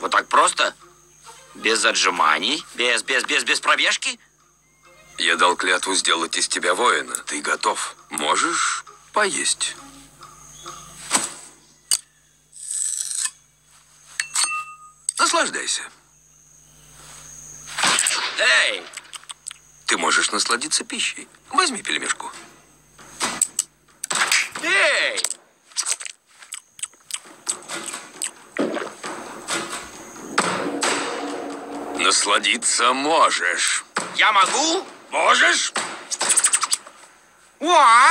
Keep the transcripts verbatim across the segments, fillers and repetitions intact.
Вот так просто? Без отжиманий? Без, без, без, без пробежки? Я дал клятву сделать из тебя воина. Ты готов? Можешь поесть. Наслаждайся. Эй! Ты можешь насладиться пищей. Возьми пельмешку. Эй! Насладиться можешь. Я могу? Можешь? Уа!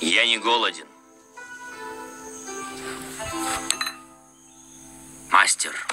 Я не голоден. Мастер.